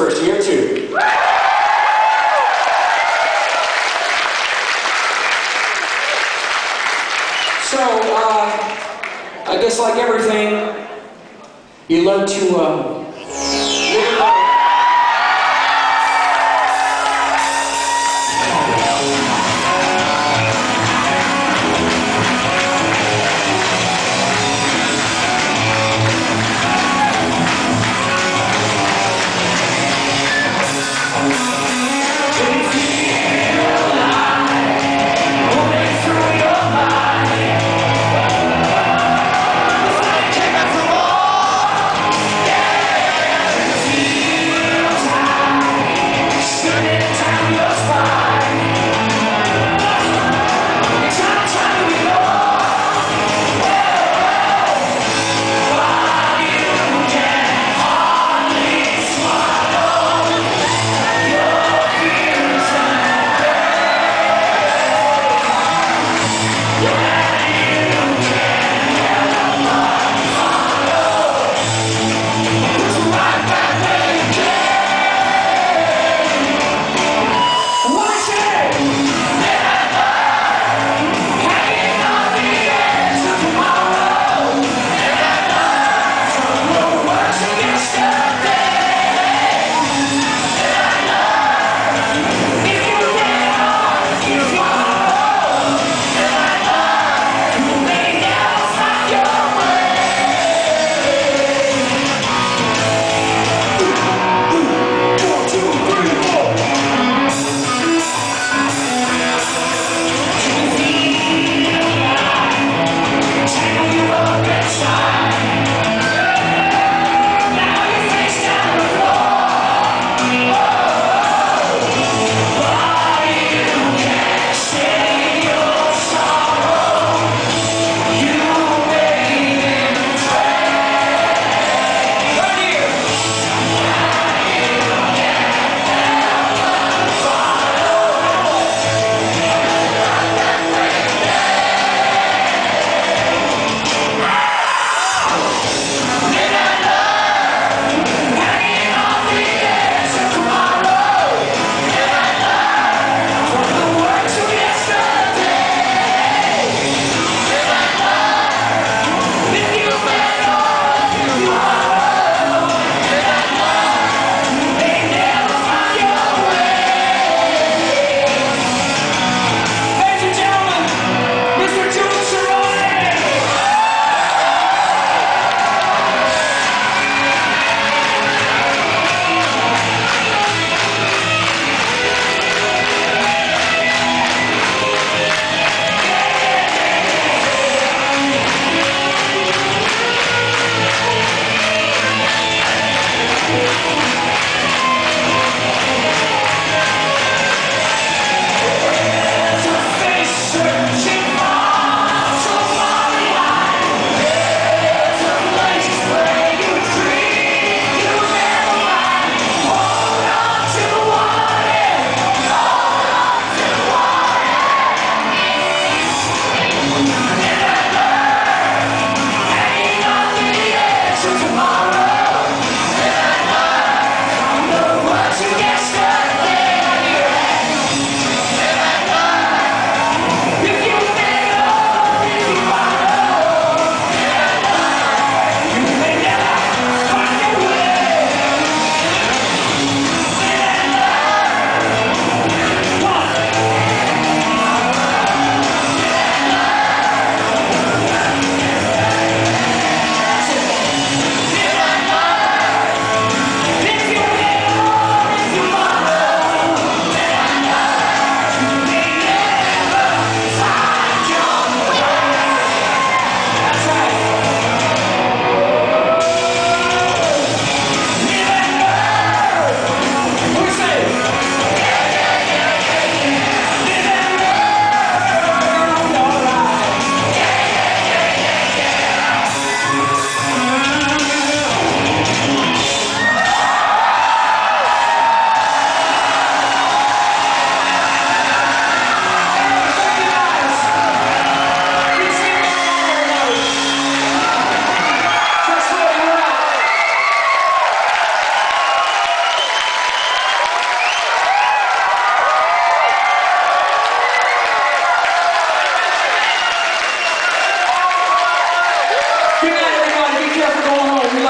first, year two. So, I guess like everything, you learn to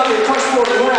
Yamabe, touch forward.